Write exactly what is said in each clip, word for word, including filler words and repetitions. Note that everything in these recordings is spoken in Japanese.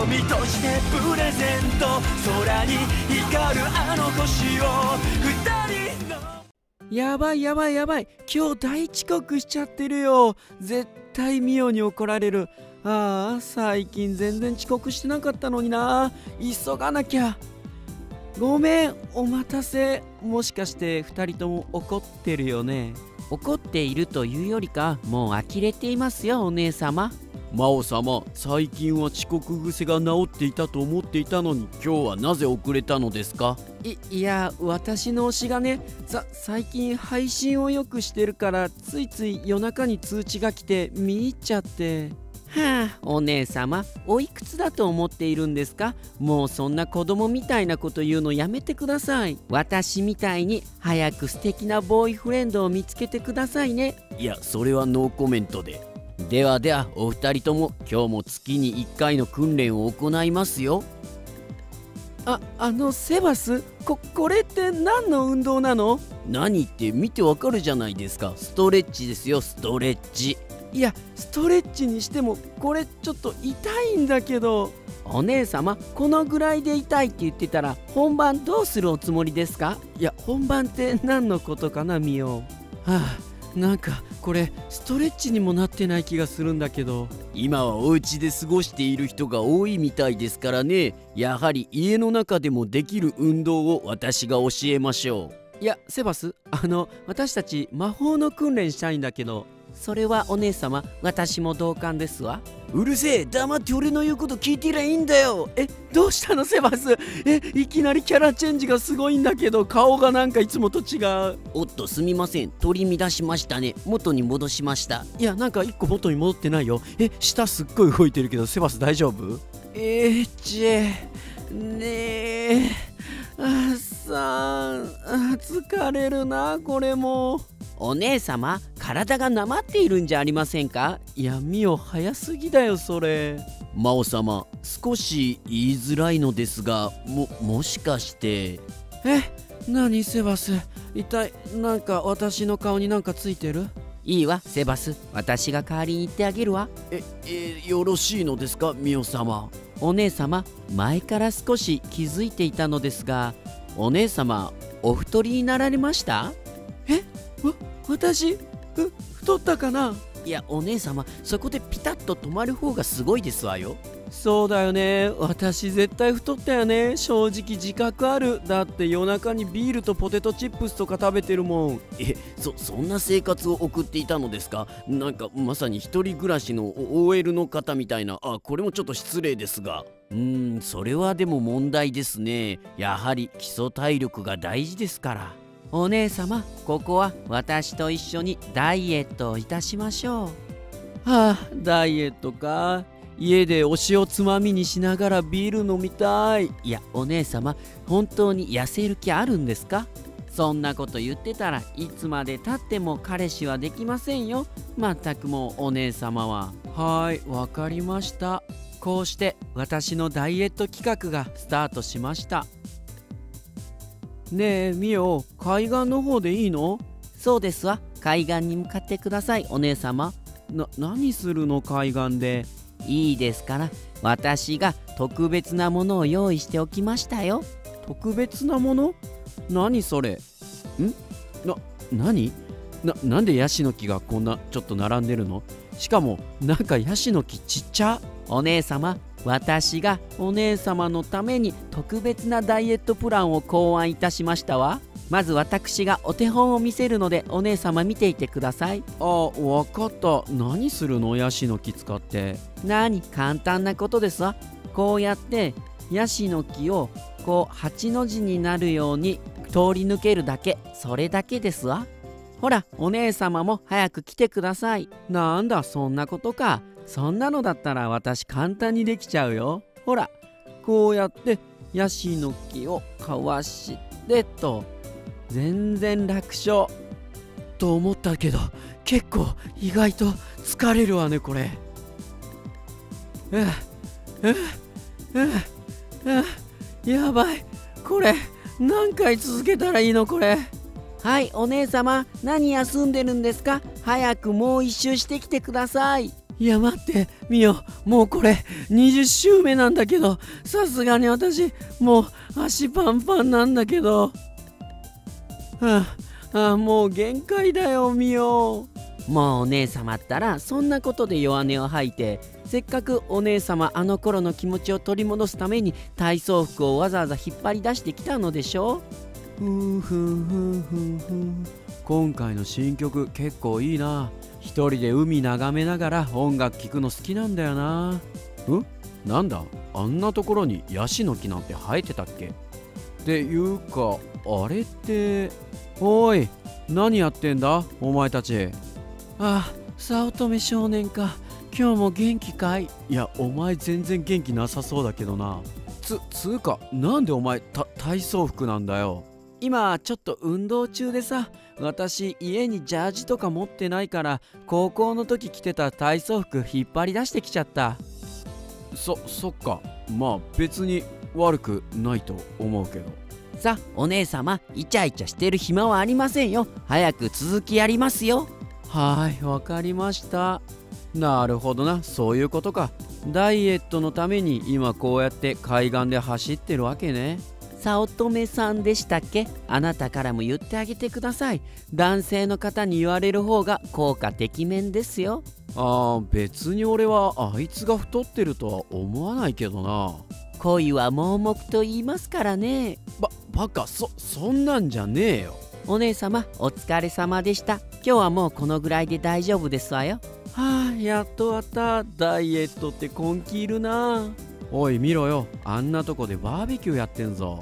瞳としてプレゼント、空に光るあの星を二人の。やばいやばいやばい、今日大遅刻しちゃってるよ。絶対ミオに怒られる。ああ、最近全然遅刻してなかったのにな。急がなきゃ。ごめん、お待たせ。もしかしてふたりとも怒ってるよね。怒っているというよりか、もう呆れていますよ、お姉様。魔王様、最近は遅刻癖が治っていたと思っていたのに、今日はなぜ遅れたのですか？い、いや、私の推しがね、さ、最近配信をよくしてるから、ついつい夜中に通知が来て見入っちゃって。はあ、お姉様、おいくつだと思っているんですか？もうそんな子供みたいなこと言うのやめてください。私みたいに早く素敵なボーイフレンドを見つけてくださいね。いや、それはノーコメントで。ではでは、お二人とも今日も月にいっかいの訓練を行いますよ。あ、あのセバス、こ、これって何の運動なの？何って見てわかるじゃないですか。ストレッチですよ、ストレッチ。いや、ストレッチにしてもこれちょっと痛いんだけど。お姉様、このぐらいで痛いって言ってたら本番どうするおつもりですか？いや、本番って何のことかな、ミオ。はあ、なんかこれストレッチにもなってない気がするんだけど。今はお家で過ごしている人が多いみたいですからね。やはり家の中でもできる運動を私が教えましょう。いや、セバス、あの私たち魔法の訓練したいんだけど。それはお姉様、私も同感ですわ。うるせえ、黙って俺の言うこと聞いてりゃいいんだよ。え、どうしたのセバス？え、いきなりキャラチェンジがすごいんだけど、顔がなんかいつもと違う。おっと、すみません、取り乱しましたね。元に戻しました。いや、なんか一個元に戻ってないよ。え、舌すっごい動いてるけど、セバス大丈夫？えー、ちえねえ、あっさん、あ、疲れるな、これも。お姉様、体がなまっているんじゃありませんか？いや、ミオ、早すぎだよそれ。魔王様、少し言いづらいのですが、ももしかして。え、何セバス、一体なんか私の顔になんかついてる？いいわセバス、私が代わりに言ってあげるわ。ええ、よろしいのですかミオ様？お姉様、前から少し気づいていたのですが、お姉様、お太りになられました？え、わ、私、ふ、太ったかな？いや、お姉様、そこでピタッと止まる方がすごいですわよ。そうだよね、私絶対太ったよね。正直自覚ある。だって夜中にビールとポテトチップスとか食べてるもん。え、そそんな生活を送っていたのですか？なんかまさに一人暮らしの オーエル の方みたいな。あ、これもちょっと失礼ですが。うーん、それはでも問題ですね。やはり基礎体力が大事ですから。お姉様、ここは私と一緒にダイエットをいたしましょう。はあ、ダイエットか。家でお塩つまみにしながらビール飲みたい。いや、お姉様、本当に痩せる気あるんですか？そんなこと言ってたらいつまでたっても彼氏はできませんよ。まったくもうお姉様は。はい、わかりました。こうして私のダイエット企画がスタートしました。ねえミオ、海岸の方でいいの？そうですわ、海岸に向かってくださいお姉様。な、何するの海岸で？いいですから、私が特別なものを用意しておきましたよ。特別なもの？何それ？ん？な、何？な、なんでヤシの木がこんなちょっと並んでるの？しかもなんかヤシの木ちっちゃ。お姉様、私がお姉様のために特別なダイエットプランを考案いたしましたわ。まず私がお手本を見せるので、お姉様見ていてください。あ、わかった。何するのヤシの木使って？何、簡単なことですわ。こうやってヤシの木をこうはちの字になるように通り抜けるだけ、それだけですわ。ほら、お姉様も早く来てください。なんだ、そんなことか。そんなのだったら私簡単にできちゃうよ。ほら、こうやってヤシの木をかわしてと。全然楽勝と思ったけど、結構意外と疲れるわねこれ。うっうっうっうっ、やばい、これ何回続けたらいいのこれ。はい、お姉様、何休んでるんですか？早くもう一周してきてください。いや待ってみよ、もうこれにじゅっしゅうめなんだけど、さすがに私もう足パンパンなんだけど、はあ、はあ、もう限界だよみよ。もうお姉様ったらそんなことで弱音を吐いて、せっかくお姉様あの頃の気持ちを取り戻すために体操服をわざわざ引っ張り出してきたのでしょう。ふんふんふんふんふん、今回の新曲結構いいな。一人で海眺めながら音楽聴くの好きなんだよな。んなんだ、あんなところにヤシの木なんて生えてたっけ。っていうかあれって、おい何やってんだお前たち。ああ、早乙女少年か。今日も元気かい。いやお前全然元気なさそうだけどな。つつうかなんでお前た体操服なんだよ。今ちょっと運動中でさ、私家にジャージとか持ってないから、高校の時着てた体操服引っ張り出してきちゃった。そそっか、まあ別に悪くないと思うけどさ。お姉様イチャイチャしてる暇はありませんよ。早く続きやりますよ。はい、わかりました。なるほどな、そういうことか。ダイエットのために今こうやって海岸で走ってるわけね。早乙女さんでしたっけ。あなたからも言ってあげてください。男性の方に言われる方が効果てきめんですよ。ああ、別に俺はあいつが太ってるとは思わないけどな。恋は盲目と言いますからね。ばバカ、そそんなんじゃねえよ。お姉様お疲れ様でした。今日はもうこのぐらいで大丈夫ですわよ。はあ、やっと終わった。ダイエットって根気いるな。おい見ろよ、あんなとこでバーベキューやってんぞ。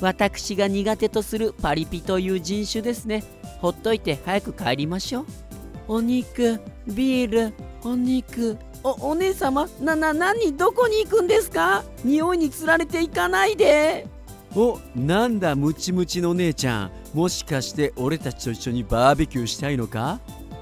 私が苦手とするパリピという人種ですね。ほっといて早く帰りましょう。お肉、ビール、お肉、お、お姉様、な、な、何、どこに行くんですか。匂いにつられていかないで。お、なんだムチムチの姉ちゃん、もしかして俺たちと一緒にバーベキューしたいのか。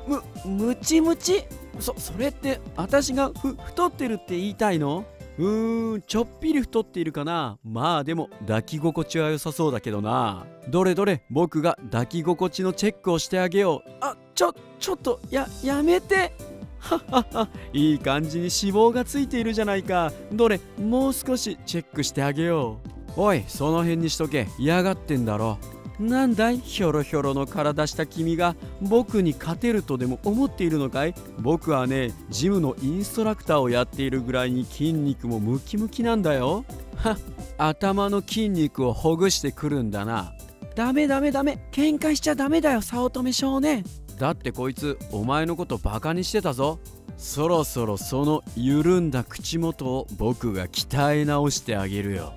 む、ムチムチ、そ、それって私がふ、太ってるって言いたいの。うーん、ちょっぴり太っているかな。まあでも抱き心地は良さそうだけどな。どれどれ僕が抱き心地のチェックをしてあげよう。あ、ちょちょっとややめて。はっはっは、いい感じに脂肪がついているじゃないか。どれもう少しチェックしてあげよう。おいその辺にしとけ、嫌がってんだろ。なんだいひょろひょろの体した君が僕に勝てるとでも思っているのかい。僕はねジムのインストラクターをやっているぐらいに筋肉もムキムキなんだよ。はっ、頭の筋肉をほぐしてくるんだな。ダメダメダメ、喧嘩しちゃダメだよ早乙女少年。だってこいつお前のことバカにしてたぞ。そろそろその緩んだ口元を僕が鍛え直してあげるよ。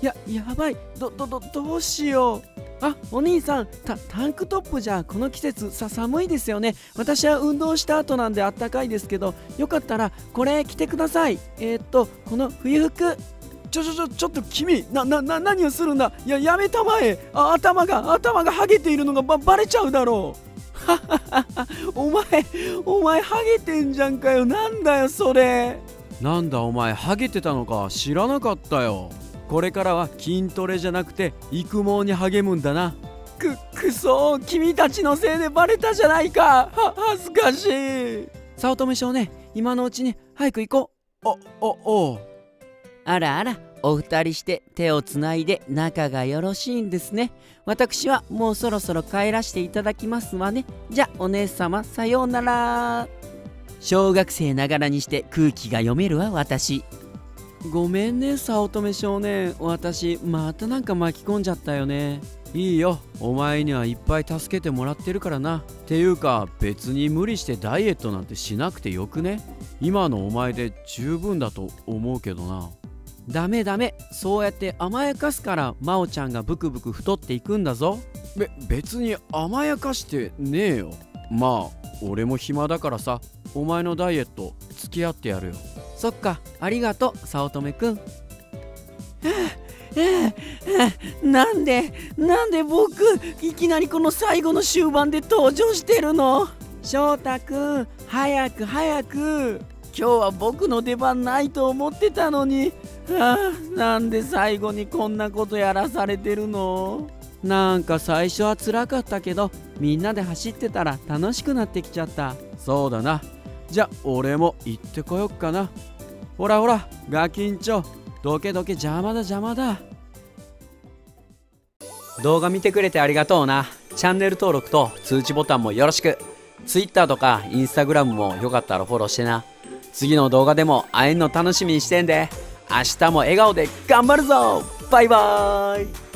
ややばい、どどどどうしよう。あ、お兄さん、たタンクトップじゃこの季節さ寒いですよね。私は運動した後なんであったかいですけど、よかったらこれ着てください。えー、っとこの冬服。ちょちょちょちょっと君、ななな何をするんだ。いややめたまえ。あ、頭が頭がハゲているのがばバレちゃうだろう。はははは、お前お前ハゲてんじゃんかよ。なんだよそれ。なんだお前ハゲてたのか、知らなかったよ。これからは筋トレじゃなくて育毛に励むんだな。くくそー、君たちのせいでバレたじゃないか。は恥ずかしい。早乙女少年、今のうちに早く行こう。おおお、あらあら、お二人して手をつないで仲がよろしいんですね。私はもうそろそろ帰らせていただきますわね。じゃお姉様さようなら。小学生ながらにして空気が読めるわ私。ごめんね早乙女少年、私またなんか巻き込んじゃったよね。いいよ、お前にはいっぱい助けてもらってるからな。ていうか別に無理してダイエットなんてしなくてよくね。今のお前で十分だと思うけどな。ダメダメ、そうやって甘やかすから真央ちゃんがブクブク太っていくんだぞ。べ別に甘やかしてねえよ。まあ俺も暇だからさ、お前のダイエット付き合ってやるよ。そっか、ありがとう早乙女くん。はあはあはあ、なんでなんで僕いきなりこの最後の終盤で登場してるの。翔太くん早く早く、今日は僕の出番ないと思ってたのに。はあ、なんで最後にこんなことやらされてるの。なんか最初は辛かったけどみんなで走ってたら楽しくなってきちゃった。そうだな、じゃ俺も行ってこよっかな。ほらほらガキンチョ、どけどけ、邪魔だ邪魔だ。動画見てくれてありがとうな。チャンネル登録と通知ボタンもよろしく。 ツイッター とか インスタグラム もよかったらフォローしてな。次の動画でも会えんの楽しみにしてんで。明日も笑顔で頑張るぞ。バイバーイ。